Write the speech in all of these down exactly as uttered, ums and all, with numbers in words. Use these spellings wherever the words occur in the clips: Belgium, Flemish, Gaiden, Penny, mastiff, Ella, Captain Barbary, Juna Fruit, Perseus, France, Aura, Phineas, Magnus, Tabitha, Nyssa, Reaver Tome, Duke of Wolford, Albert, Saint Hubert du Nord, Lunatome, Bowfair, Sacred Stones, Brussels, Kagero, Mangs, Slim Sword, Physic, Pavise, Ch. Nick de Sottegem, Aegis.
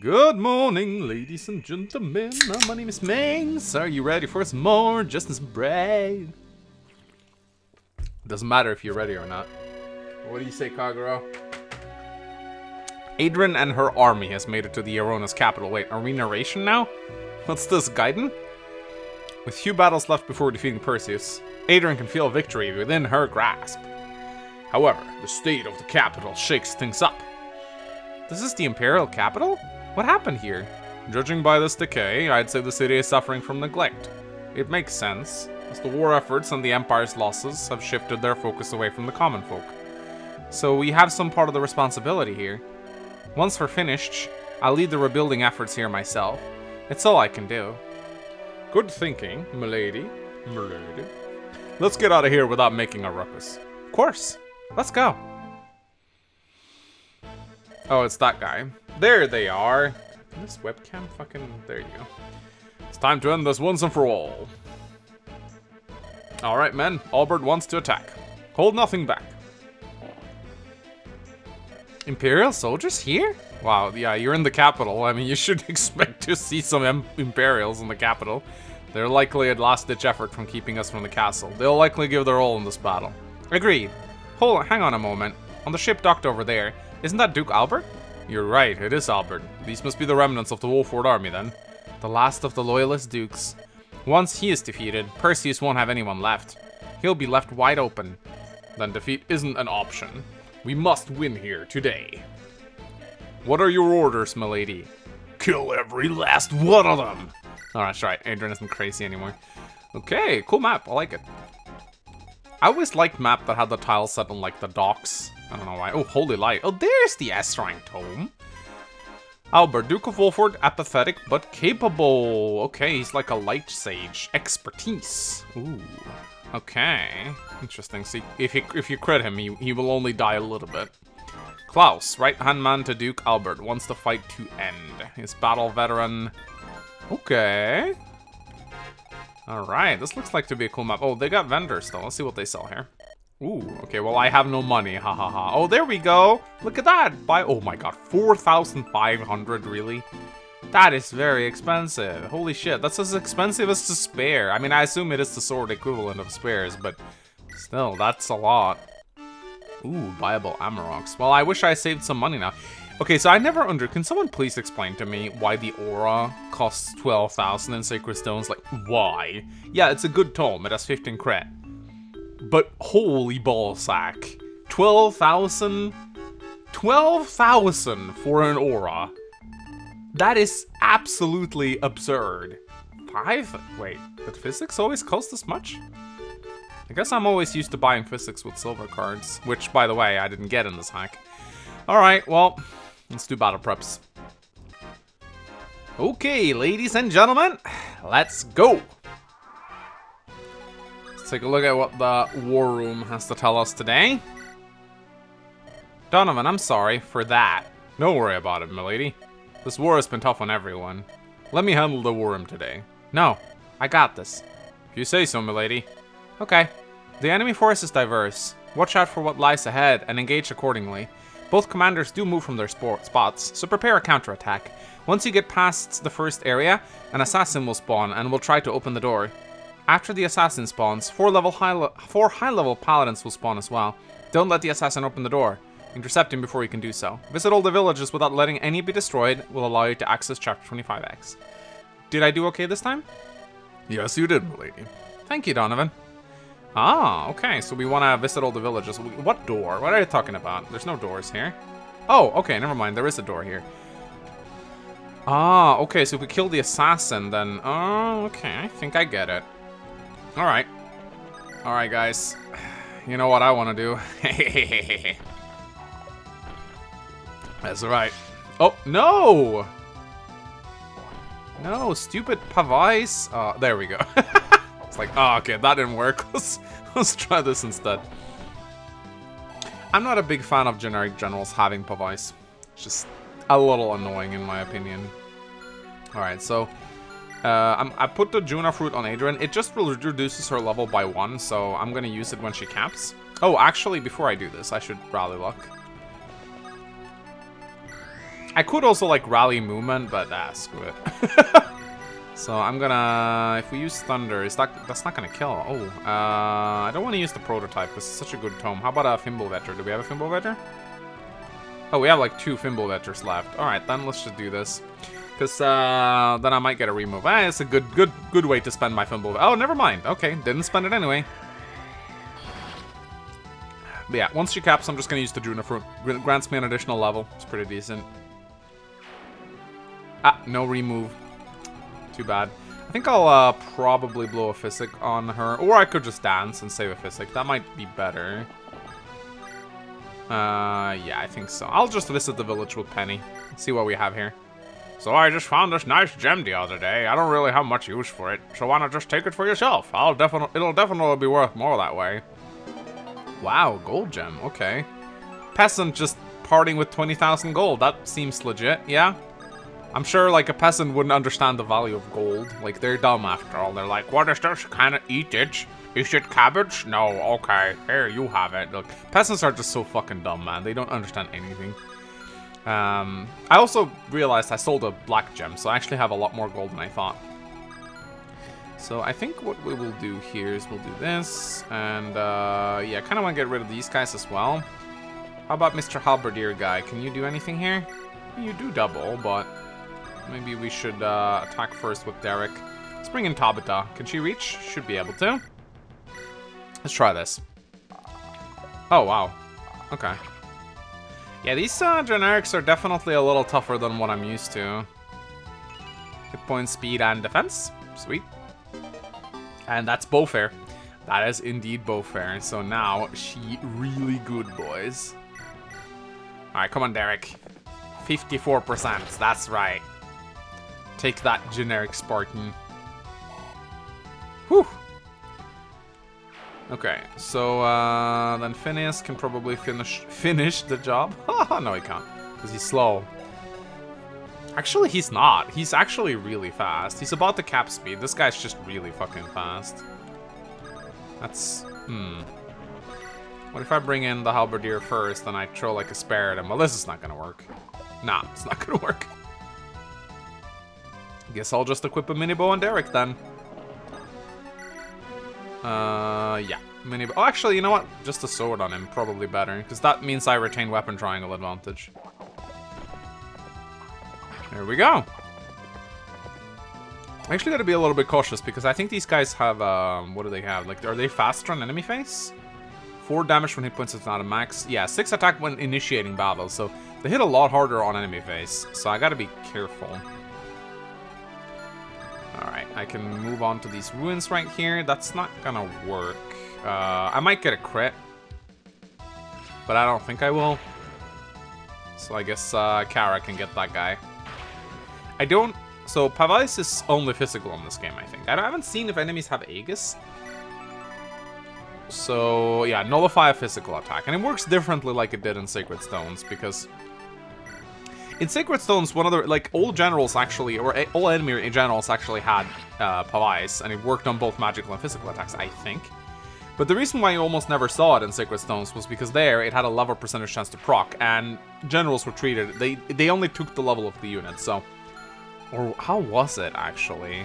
Good morning, ladies and gentlemen. My name is Mangs. Are you ready for some more Justice and Pride? Doesn't matter if you're ready or not. What do you say, Kagero? Adrian and her army has made it to the Arona's capital. Wait, are we narration now? What's this, Gaiden? With few battles left before defeating Perseus, Adrian can feel victory within her grasp. However, the state of the capital shakes things up. This is the Imperial capital? What happened here? Judging by this decay, I'd say the city is suffering from neglect. It makes sense, as the war efforts and the Empire's losses have shifted their focus away from the common folk. So we have some part of the responsibility here. Once we're finished, I'll lead the rebuilding efforts here myself. It's all I can do. Good thinking, m'lady. M'lady. Let's get out of here without making a ruckus. Of course. Let's go. Oh, it's that guy. There they are. This webcam fucking... There you go. It's time to end this once and for all. Alright, men. Albert wants to attack. Hold nothing back. Imperial soldiers here? Wow, yeah, you're in the capital. I mean, you should expect to see some M Imperials in the capital. They're likely a last-ditch effort from keeping us from the castle. They'll likely give their all in this battle. Agreed. Hold on, hang on a moment. On the ship docked over there, isn't that Duke Albert? You're right, it is Albert. These must be the remnants of the Wolford army, then. The last of the loyalist dukes. Once he is defeated, Perseus won't have anyone left. He'll be left wide open. Then defeat isn't an option. We must win here today. What are your orders, m'lady? Kill every last one of them! Oh, that's right. Adrian isn't crazy anymore. Okay, cool map. I like it. I always liked map that had the tile set on, like, the docks. I don't know why. Oh, holy light. Oh, there's the Astra Tome. Albert, Duke of Wolford, apathetic but capable. Okay, he's like a light sage. Expertise. Ooh. Okay, interesting. See, if he, if you crit him, he, he will only die a little bit. Klaus, right-hand man to Duke Albert, wants the fight to end. His battle veteran. Okay. Alright, this looks like to be a cool map. Oh, they got vendors, though. Let's see what they sell here. Ooh, okay, well, I have no money. Ha ha ha. Oh, there we go. Look at that. Buy. Oh, my God. four thousand five hundred, really? That is very expensive. Holy shit, that's as expensive as the spare. I mean, I assume it is the sword equivalent of spares, but still, that's a lot. Ooh, viable Amaroks. Well, I wish I saved some money now. Okay, so I never under... Can someone please explain to me why the Aura costs twelve thousand in Sacred Stones? Like, why? Yeah, it's a good tome. It has fifteen crit. But holy ballsack. twelve thousand? twelve thousand for an Aura. That is absolutely absurd. Five? Wait, but physics always cost this much? I guess I'm always used to buying physics with silver cards, which, by the way, I didn't get in this hack. Alright, well, let's do battle preps. Okay, ladies and gentlemen, let's go! Let's take a look at what the war room has to tell us today. Donovan, I'm sorry for that. Don't worry about it, m'lady. This war has been tough on everyone. Let me handle the war room today. No, I got this. If you say so, m'lady. Okay. The enemy force is diverse. Watch out for what lies ahead and engage accordingly. Both commanders do move from their spots, so prepare a counterattack. Once you get past the first area, an assassin will spawn and will try to open the door. After the assassin spawns, four level high four high-level paladins will spawn as well. Don't let the assassin open the door. Intercept him before you can do so. Visit all the villages without letting any be destroyed will allow you to access Chapter twenty-five X. Did I do okay this time? Yes, you did, m'lady. Thank you, Donovan. Ah, okay, so we want to visit all the villages. What door? What are you talking about? There's no doors here. Oh, okay, never mind. There is a door here. Ah, okay, so if we kill the assassin, then... Oh, okay, I think I get it. All right. All right, guys. You know what I want to do? Hehehehe. That's right. Oh, no! No, stupid Pavise. Uh, there we go. It's like, oh, okay, that didn't work. Let's, let's try this instead. I'm not a big fan of generic generals having Pavise. It's just a little annoying, in my opinion. Alright, so... Uh, I'm, I put the Juna Fruit on Adrian. It just reduces her level by one, so I'm gonna use it when she caps. Oh, actually, before I do this, I should rally luck. I could also like rally movement, but ah, screw it. So I'm gonna, if we use thunder, is that, that's not gonna kill. Oh, uh, I don't want to use the prototype. This is such a good tome. How about a Fimbulvetr? Do we have a Fimbulvetr? Oh, we have like two Fimbulvetrs left. All right, then let's just do this, because uh, then I might get a remove. Ah, it's a good, good, good way to spend my Fimbulvetr. Oh, never mind. Okay, didn't spend it anyway. But yeah, once she caps, I'm just going to use the Juna Fruit. Grants me an additional level. It's pretty decent. Ah, no remove. Too bad. I think I'll uh, probably blow a Physic on her. Or I could just dance and save a Physic. That might be better. Uh, yeah, I think so. I'll just visit the village with Penny. See what we have here. So I just found this nice gem the other day. I don't really have much use for it. So why not just take it for yourself? I'll definitely, it'll definitely be worth more that way. Wow, gold gem, okay. Peasant just parting with twenty thousand gold, that seems legit, yeah? I'm sure, like, a peasant wouldn't understand the value of gold. Like, they're dumb after all. They're like, what is this? Can I eat it? Is it cabbage? No, okay, here, you have it. Look, peasants are just so fucking dumb, man. They don't understand anything. Um, I also realized I sold a black gem, so I actually have a lot more gold than I thought. So I think what we will do here is we'll do this, and uh, yeah, I kind of want to get rid of these guys as well. How about Mister Halberdier guy? Can you do anything here? You do double, but maybe we should uh, attack first with Derek. Let's bring in Tabitha. Can she reach? Should be able to. Let's try this. Oh, wow. Okay. Yeah, these uh, generics are definitely a little tougher than what I'm used to. Hit point, speed, and defense. Sweet. And that's Bowfair. That is indeed Bowfair. So now she really good, boys. All right, come on, Derek. fifty-four percent. That's right. Take that, generic Spartan. Whew. Okay. So uh, then Phineas can probably finish finish the job. No, he can't because he's slow. Actually, he's not. He's actually really fast. He's about the cap speed. This guy's just really fucking fast. That's... Hmm. What if I bring in the Halberdier first and I throw like a spare at him? Well, this is not gonna work. Nah, it's not gonna work. Guess I'll just equip a mini-bow on Derek then. Uh, yeah. Mini-bow. Oh, actually, you know what? Just a sword on him. Probably better. Because that means I retain weapon triangle advantage. There we go. I actually got to be a little bit cautious because I think these guys have, um, what do they have? Like, are they faster on enemy face? Four damage when hit points is not a max. Yeah, six attack when initiating battle. So they hit a lot harder on enemy face. So I got to be careful. All right, I can move on to these ruins right here. That's not gonna work. Uh, I might get a crit, but I don't think I will. So I guess uh, Kara can get that guy. I don't... So, Pavise is only physical in this game, I think. I haven't seen if enemies have Aegis. So, yeah, nullify a physical attack. And it works differently like it did in Sacred Stones, because... In Sacred Stones, one of the... Like, all generals actually... Or all enemy generals actually had uh, Pavise, and it worked on both magical and physical attacks, I think. But the reason why you almost never saw it in Sacred Stones was because there, it had a level percentage chance to proc, and generals were treated... They, they only took the level of the unit, so... Or how was it, actually?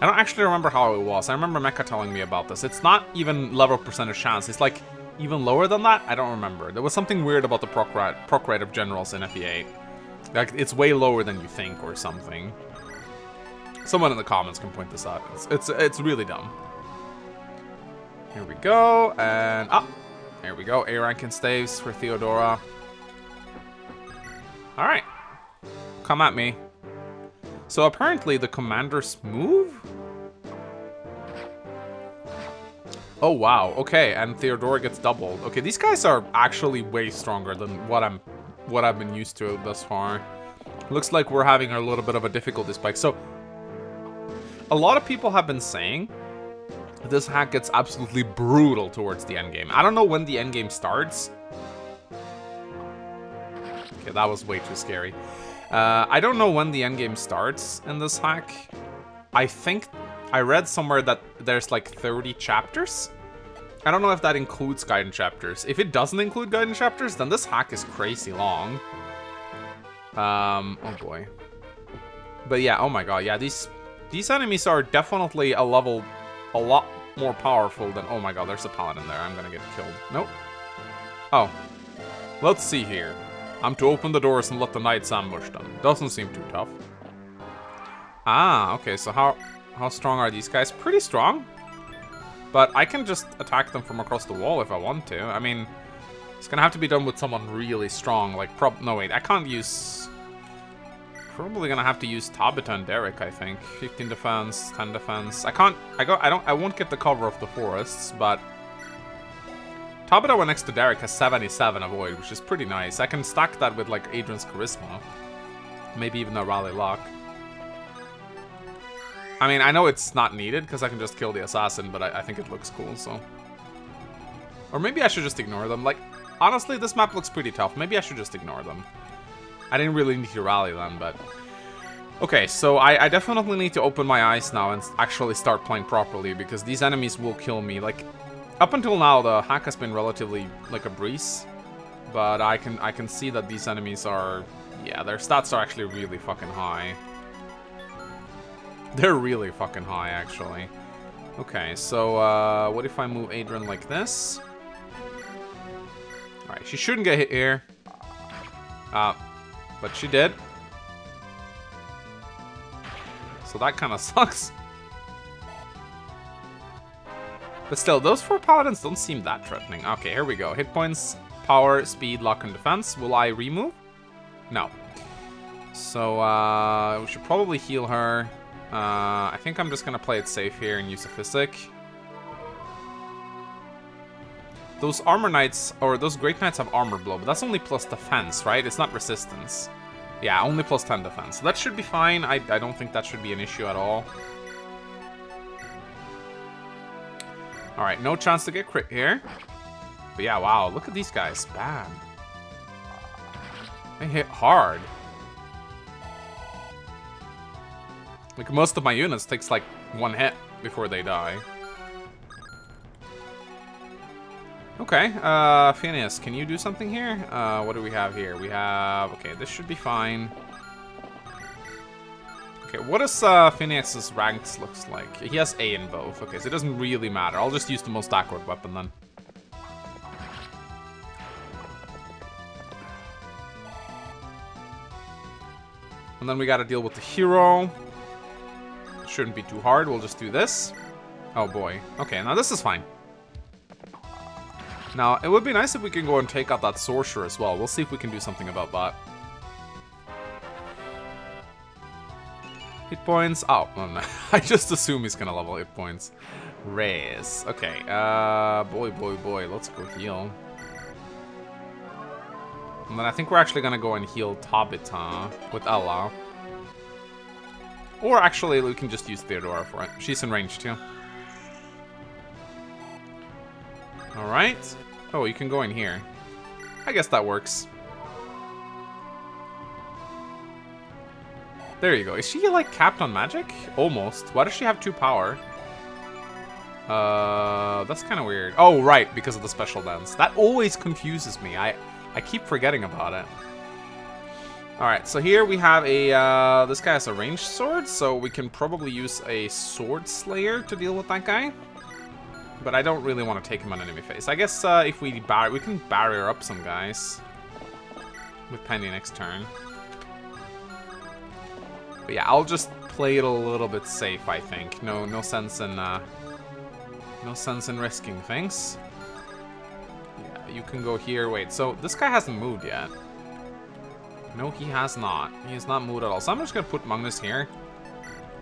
I don't actually remember how it was. I remember Mecha telling me about this. It's not even level percentage chance. It's like even lower than that? I don't remember. There was something weird about the proc rate, proc rate of generals in F E eight. Like, it's way lower than you think or something. Someone in the comments can point this out. It's, it's, it's really dumb. Here we go. And up. Ah, there we go. A-rank and staves for Theodora. All right. Come at me. So apparently the commanders move? Oh, wow. Okay, and Theodora gets doubled. Okay, these guys are actually way stronger than what I'm what I've been used to thus far. Looks like we're having a little bit of a difficulty spike. So a lot of people have been saying this hack gets absolutely brutal towards the end game. I don't know when the end game starts. Okay, that was way too scary. Uh, I don't know when the endgame starts in this hack. I think I read somewhere that there's like thirty chapters. I don't know if that includes Gaiden chapters. If it doesn't include Gaiden chapters, then this hack is crazy long. Um, oh boy. But yeah, oh my god, yeah, these these enemies are definitely a level a lot more powerful than... Oh my god, there's a paladin there. I'm gonna get killed. Nope. Oh. Let's see here. I'm to open the doors and let the knights ambush them. Doesn't seem too tough. Ah, okay, so how how strong are these guys? Pretty strong. But I can just attack them from across the wall if I want to. I mean, it's gonna have to be done with someone really strong. Like, prob- no, wait, I can't use... Probably gonna have to use Tabitha and Derek, I think. fifteen defense, ten defense. I can't... I got. I don't... I won't get the cover of the forests, but... Tabitha when next to Derek has seventy-seven avoid, which is pretty nice. I can stack that with, like, Adrian's Charisma. Maybe even a Rally Lock. I mean, I know it's not needed, because I can just kill the assassin, but I, I think it looks cool, so... Or maybe I should just ignore them. Like, honestly, this map looks pretty tough. Maybe I should just ignore them. I didn't really need to rally them, but... Okay, so I, I definitely need to open my eyes now and actually start playing properly, because these enemies will kill me. Like, up until now, the hack has been relatively, like, a breeze. But I can, I can see that these enemies are... Yeah, their stats are actually really fucking high. They're really fucking high, actually. Okay, so, uh, what if I move Adrian like this? Alright, she shouldn't get hit here. Uh, but she did. So that kind of sucks. But still, those four paladins don't seem that threatening. Okay, here we go. Hit points, power, speed, luck, and defense. Will I remove? No. So, uh, we should probably heal her. Uh, I think I'm just gonna play it safe here and use a Physic. Those armor knights, or those great knights have armor blow, but that's only plus defense, right? It's not resistance. Yeah, only plus ten defense. So that should be fine. I, I don't think that should be an issue at all. Alright, no chance to get crit here. But yeah, wow, look at these guys. Bam. They hit hard. Like, most of my units takes, like, one hit before they die. Okay, uh, Phineas, can you do something here? Uh, what do we have here? We have... Okay, this should be fine. Okay, what does uh, Phineas's ranks looks like? He has A in both. Okay, so it doesn't really matter. I'll just use the most awkward weapon then. And then we gotta deal with the hero. Shouldn't be too hard. We'll just do this. Oh boy. Okay, now this is fine. Now, it would be nice if we can go and take out that sorcerer as well. We'll see if we can do something about that. Hit points. Oh, no, no. I just assume he's gonna level hit points. Raise. Okay. Uh, boy, boy, boy. Let's go heal. And then I think we're actually gonna go and heal Tabitha with Ella. Or actually, we can just use Theodora for it. She's in range, too. Alright. Oh, you can go in here. I guess that works. There you go. Is she, like, capped on magic? Almost. Why does she have two power? Uh, that's kind of weird. Oh, right, because of the special dance. That always confuses me. I, I keep forgetting about it. Alright, so here we have a, uh, this guy has a ranged sword, so we can probably use a sword slayer to deal with that guy. But I don't really want to take him on enemy face. I guess uh, if we bar we can barrier up some guys with Penny next turn. But yeah, I'll just play it a little bit safe, I think. No, no sense in, uh, no sense in risking things. Yeah, you can go here. Wait, so this guy hasn't moved yet. No, he has not. He has not moved at all. So I'm just going to put Magnus here.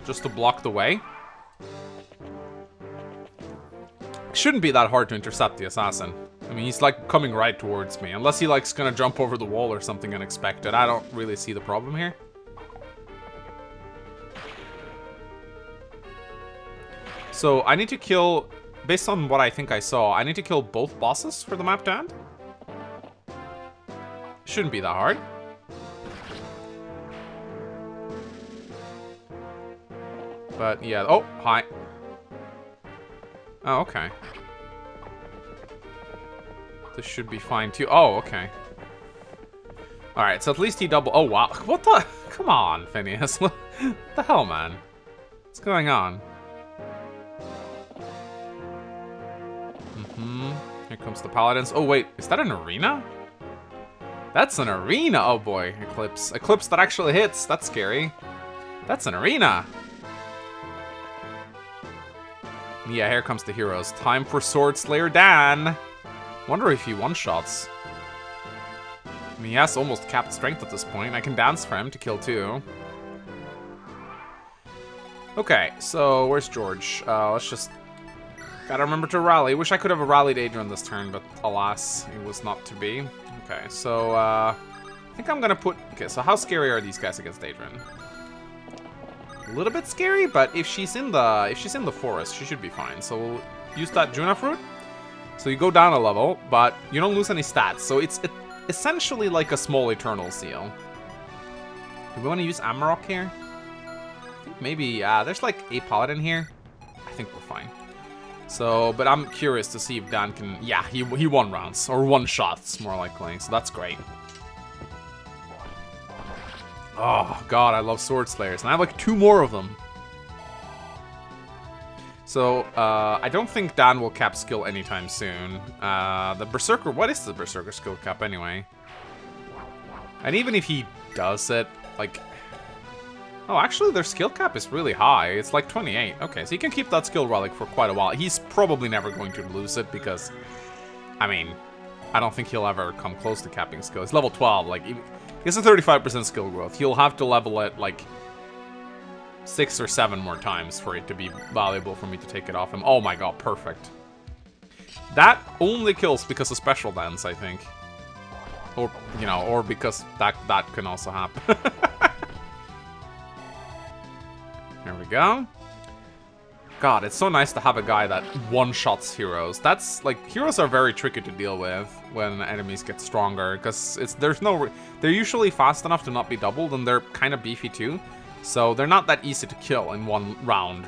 Just to block the way. It shouldn't be that hard to intercept the assassin. I mean, he's like coming right towards me. Unless he like's going to jump over the wall or something unexpected. I don't really see the problem here. So I need to kill... Based on what I think I saw, I need to kill both bosses for the map to end. Shouldn't be that hard. But yeah, oh, hi. Oh, okay. This should be fine too. Oh, okay. Alright, so at least he double- oh wow, what the- come on, Phineas, what the hell, man? What's going on? Mm-hmm, here comes the paladins. Oh wait, is that an arena? That's an arena, oh boy, Eclipse. Eclipse that actually hits, that's scary. That's an arena! Yeah, here comes the heroes. Time for Sword Slayer Dan! Wonder if he one-shots. I mean, he has almost capped strength at this point. I can dance for him to kill two. Okay, so where's George? Uh, let's just... gotta remember to rally. Wish I could have rallied Adrian this turn, but alas, it was not to be. Okay, so uh, I think I'm gonna put... okay, so how scary are these guys against Adrian? A little bit scary, but if she's in the if she's in the forest, she should be fine. So we'll use that Juna Fruit. So you go down a level, but you don't lose any stats. So it's it, essentially like a small Eternal Seal. Do we want to use Amarok here? I think maybe uh, there's like a Paladin here. I think we're fine. So, but I'm curious to see if Dan can. Yeah, he he won rounds or one shots more likely. So that's great. Oh god, I love Sword Slayers, and I have like two more of them. So, uh, I don't think Dan will cap skill anytime soon. Uh, the Berserker, what is the Berserker skill cap anyway? And even if he does it, like... oh, actually their skill cap is really high, it's like twenty-eight. Okay, so he can keep that skill relic for quite a while. He's probably never going to lose it because, I mean, I don't think he'll ever come close to capping skill. It's level twelve, like... even, it's a thirty-five percent skill growth. He'll have to level it like six or seven more times for it to be valuable for me to take it off him. Oh my god, perfect. That only kills because of special dance, I think. Or, you know, or because that, that can also happen. There we go. God, it's so nice to have a guy that one-shots heroes. That's, like, heroes are very tricky to deal with when enemies get stronger, because it's there's no... they're usually fast enough to not be doubled, and they're kind of beefy too, so they're not that easy to kill in one round.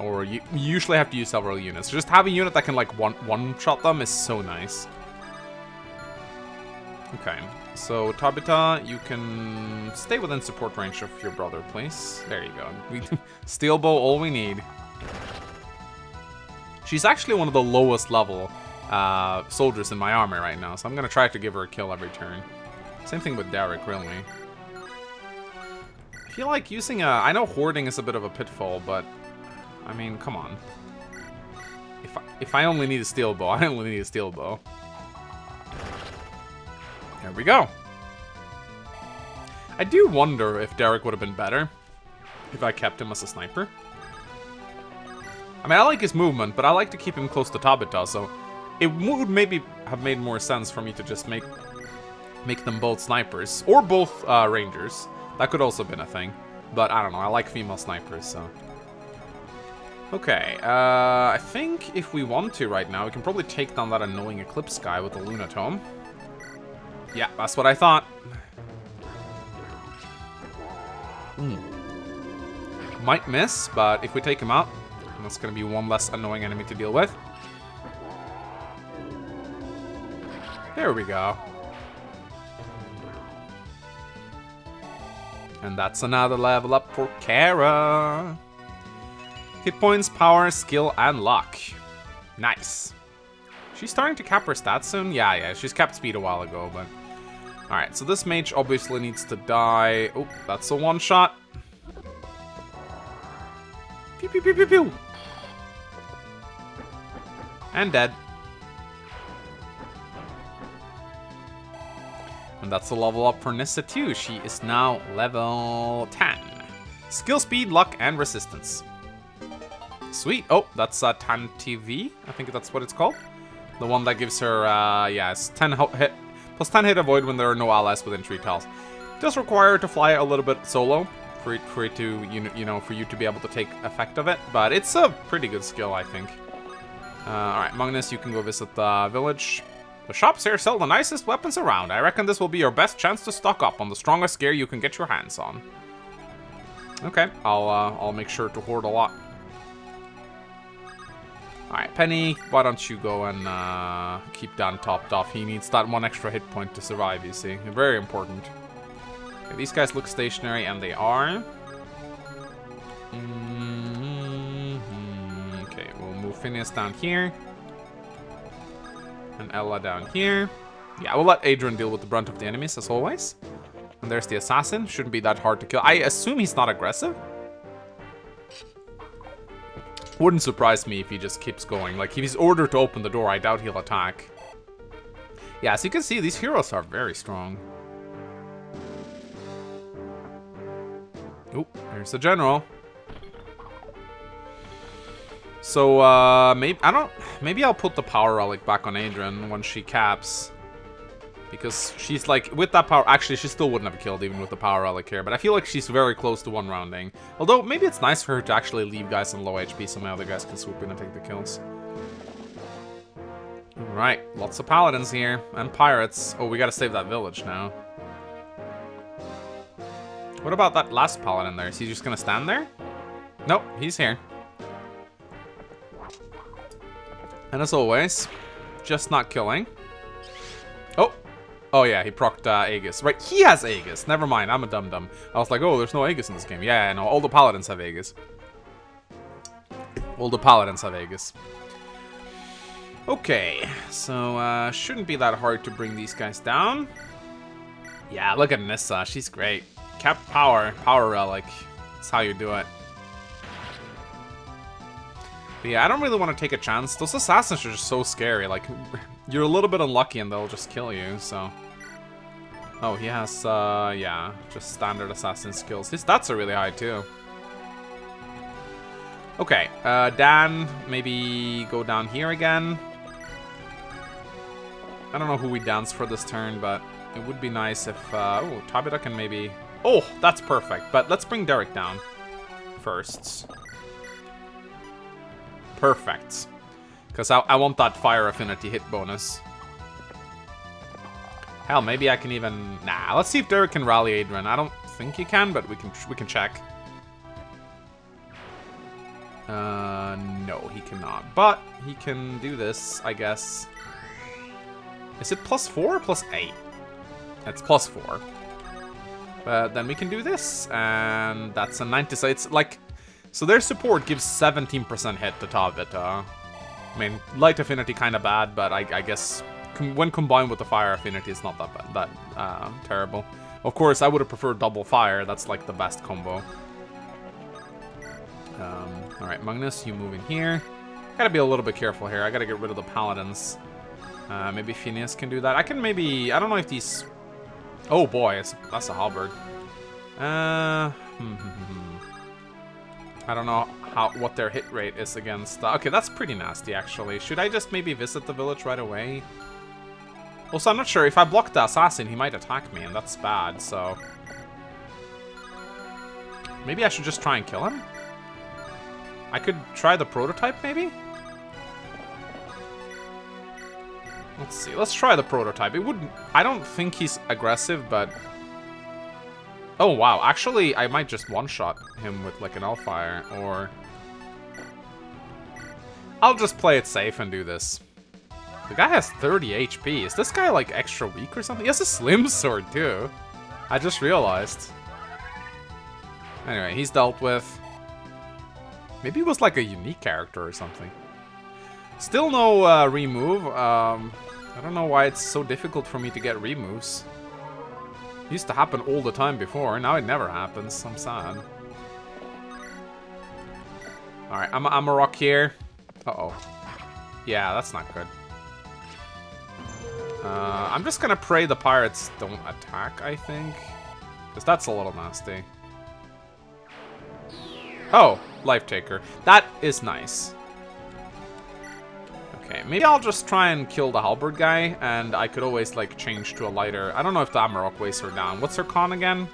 Or you, you usually have to use several units. So just have a unit that can, like, one, one-shot them is so nice. Okay, so Tabitha, you can stay within support range of your brother, please. There you go. We Steel Bow, all we need. She's actually one of the lowest level uh, soldiers in my army right now, so I'm going to try to give her a kill every turn. Same thing with Derek, really. I feel like using a... I know hoarding is a bit of a pitfall, but... I mean, come on. If I, if I only need a steel bow, I only need a steel bow. There we go. I do wonder if Derek would have been better if I kept him as a sniper. I mean, I like his movement, but I like to keep him close to Tabitha, so it would maybe have made more sense for me to just make make them both snipers, or both uh, rangers. That could also have been a thing, but I don't know, I like female snipers, so... okay, uh, I think if we want to right now, we can probably take down that annoying Eclipse guy with the Lunatome. Yeah, that's what I thought. Mm. Might miss, but if we take him out... that's going to be one less annoying enemy to deal with. There we go. And that's another level up for Kara. Hit points, power, skill, and luck. Nice. She's starting to cap her stats soon? Yeah, yeah, she's capped speed a while ago, but... alright, so this mage obviously needs to die. Oh, that's a one-shot. Pew, pew, pew, pew, pew. And dead. And that's a level up for Nyssa too. She is now level ten. Skill, speed, luck, and resistance. Sweet. Oh, that's uh, ten T V. I think that's what it's called. The one that gives her, uh, yeah, it's ten hit, plus ten hit avoid when there are no allies within three tiles. Does require her to fly a little bit solo. For, it, for it to, you know, you know, for you to be able to take effect of it, but it's a pretty good skill, I think. Uh, Alright, Magnus, you can go visit the village. The shops here sell the nicest weapons around. I reckon this will be your best chance to stock up on the strongest gear you can get your hands on. Okay, I'll, uh, I'll make sure to hoard a lot. Alright, Penny, why don't you go and uh, keep Dan topped off. He needs that one extra hit point to survive, you see. Very important. Okay, these guys look stationary, and they are. Mm-hmm. Okay, we'll move Phineas down here. And Ella down here. Yeah, I will let Adrian deal with the brunt of the enemies, as always. And there's the assassin. Shouldn't be that hard to kill. I assume he's not aggressive. Wouldn't surprise me if he just keeps going. Like, if he's ordered to open the door, I doubt he'll attack. Yeah, as you can see, these heroes are very strong. Oh, there's the general. So, uh, maybe, I don't, maybe I'll put the power relic back on Adrian when she caps. Because she's like, with that power, actually she still wouldn't have killed even with the power relic here. But I feel like she's very close to one rounding. Although, maybe it's nice for her to actually leave guys on low H P so my other guys can swoop in and take the kills. Alright, lots of paladins here, and pirates. Oh, we gotta save that village now. What about that last paladin there? Is he just gonna stand there? Nope, he's here. And as always, just not killing. Oh! Oh yeah, he procced uh, Aegis. Right, he has Aegis! Never mind, I'm a dum-dum. I was like, oh, there's no Aegis in this game. Yeah, no, all the paladins have Aegis. All the paladins have Aegis. Okay, so uh, shouldn't be that hard to bring these guys down. Yeah, look at Nyssa, she's great. Cap power, power relic. That's how you do it. But yeah, I don't really want to take a chance. Those assassins are just so scary. Like, you're a little bit unlucky and they'll just kill you, so. Oh, he has, uh, yeah, just standard assassin skills. His stats are really high, too. Okay, uh, Dan, maybe go down here again. I don't know who we dance for this turn, but it would be nice if, uh, oh, Tabitha can maybe... Oh, that's perfect, but let's bring Derek down first. Perfect. Because I, I want that fire affinity hit bonus. Hell, maybe I can even... Nah, let's see if Derek can rally Adrian. I don't think he can, but we can we can check. Uh, no, he cannot. But he can do this, I guess. Is it plus four or plus eight? It's plus four. But then we can do this, and that's a ninety. So it's like... So their support gives seventeen percent hit to Tabitha. I mean, light affinity kind of bad, but I, I guess com when combined with the fire affinity, it's not that bad, that uh, terrible. Of course, I would have preferred double fire. That's like the best combo. Um, all right, Magnus, you move in here. Gotta be a little bit careful here. I gotta get rid of the paladins. Uh, maybe Phineas can do that. I can maybe. I don't know if these. Oh boy, it's, that's a halberd. Uh. Hmm, hmm, hmm. I don't know how what their hit rate is against... Uh, okay, that's pretty nasty, actually. Should I just maybe visit the village right away? Also, I'm not sure. If I block the assassin, he might attack me, and that's bad, so... Maybe I should just try and kill him? I could try the prototype, maybe? Let's see. Let's try the prototype. It wouldn't... I don't think he's aggressive, but... Oh, wow. Actually, I might just one-shot him with, like, an Elfire, or... I'll just play it safe and do this. The guy has thirty H P. Is this guy, like, extra weak or something? He has a slim sword, too. I just realized. Anyway, he's dealt with. Maybe he was, like, a unique character or something. Still no uh, remove. Um, I don't know why it's so difficult for me to get removes. Used to happen all the time before, now it never happens. I'm sad. Alright, I'm Amarok here. Uh-oh. Yeah, that's not good. Uh, I'm just gonna pray the pirates don't attack, I think. Because that's a little nasty. Oh, Life Taker. That is nice. Okay, maybe I'll just try and kill the halberd guy, and I could always, like, change to a lighter. I don't know if the Amarok weighs her down. What's her con again?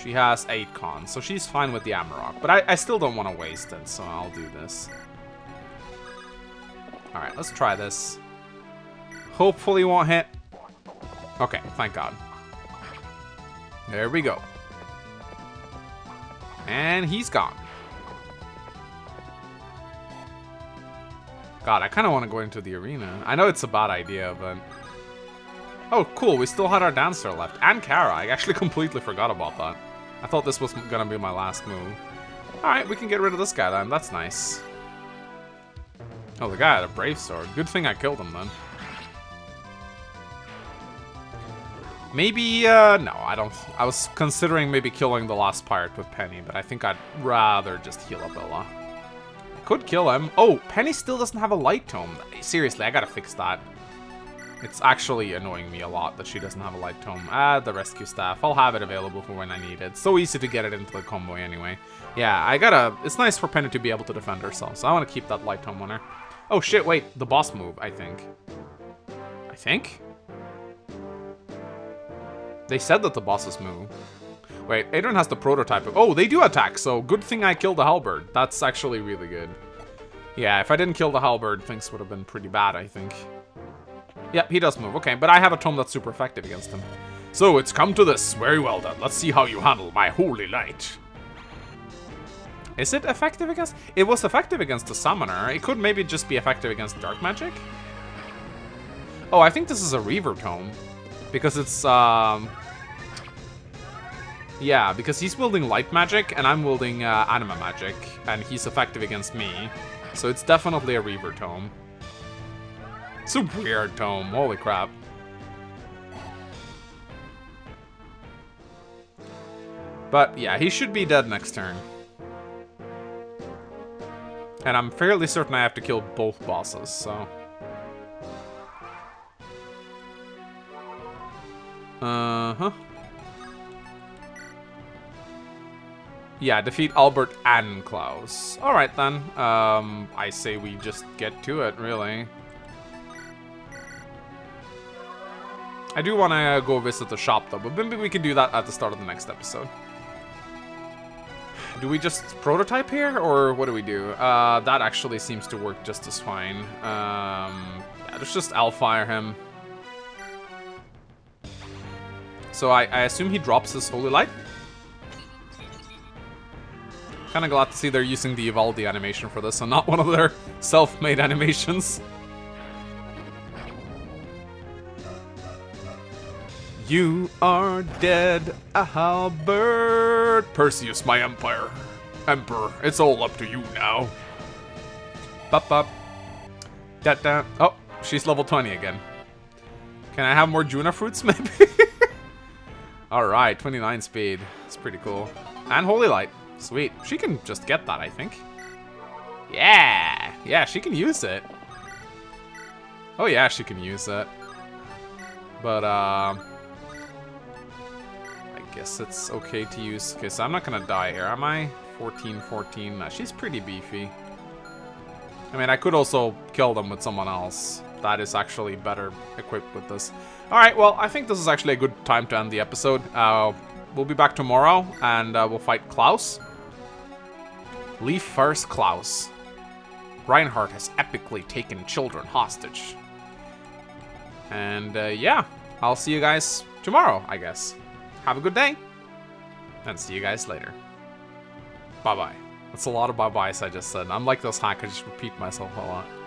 She has eight cons, so she's fine with the Amarok. But I, I still don't want to waste it, so I'll do this. Alright, let's try this. Hopefully won't hit. Okay, thank God. There we go. And he's gone. God, I kind of want to go into the arena. I know it's a bad idea, but... Oh, cool, we still had our dancer left. And Kara. I actually completely forgot about that. I thought this was gonna be my last move. Alright, we can get rid of this guy then. That's nice. Oh, the guy had a brave sword. Good thing I killed him then. Maybe, uh, no, I don't. I was considering maybe killing the last pirate with Penny, but I think I'd rather just heal up Ella. I could kill him. Oh, Penny still doesn't have a light tome. Seriously, I gotta fix that. It's actually annoying me a lot that she doesn't have a light tome. Ah, the rescue staff. I'll have it available for when I need it. So easy to get it into the combo anyway. Yeah, I gotta. It's nice for Penny to be able to defend herself, so I wanna keep that light tome on her. Oh shit, wait, the boss move, I think. I think? They said that the bosses move. Wait, Adrian has the prototype of- oh, they do attack, so good thing I killed the halberd. That's actually really good. Yeah, if I didn't kill the halberd, things would have been pretty bad, I think. Yep, he does move. Okay, but I have a tome that's super effective against him. So, it's come to this. Very well done. Let's see how you handle my holy light. Is it effective against- it was effective against the summoner. It could maybe just be effective against dark magic? Oh, I think this is a Reaver Tome. Because it's, um... yeah, because he's wielding light magic, and I'm wielding uh, anima magic, and he's effective against me. So it's definitely a Reaver Tome. It's a weird tome, holy crap. But yeah, he should be dead next turn. And I'm fairly certain I have to kill both bosses, so... Uh-huh. Yeah, defeat Albert and Klaus. Alright then. Um, I say we just get to it, really. I do want to uh, go visit the shop, though, but maybe we can do that at the start of the next episode. Do we just prototype here, or what do we do? Uh, that actually seems to work just as fine. Um, yeah, let's just Elfire him. So I, I assume he drops his holy light. Kind of glad to see they're using the Evaldi animation for this and not one of their self-made animations. You are dead, Albert. Perseus, my empire. Emperor, it's all up to you now. Bop, bop. Da, da. Oh, she's level twenty again. Can I have more Juna fruits, maybe? Alright, twenty-nine speed. That's pretty cool. And Holy Light. Sweet. She can just get that, I think. Yeah! Yeah, she can use it. Oh yeah, she can use it. But, uh... I guess it's okay to use... Okay, so I'm not gonna die here, am I? fourteen, fourteen. Nah, she's pretty beefy. I mean, I could also kill them with someone else. That is actually better equipped with this. Alright, well, I think this is actually a good time to end the episode. Uh, we'll be back tomorrow, and uh, we'll fight Klaus. Leave first, Klaus. Reinhardt has epically taken children hostage. And, uh, yeah. I'll see you guys tomorrow, I guess. Have a good day. And see you guys later. Bye-bye. That's a lot of bye-byes I just said. I'm like those hackers, I just repeat myself a lot.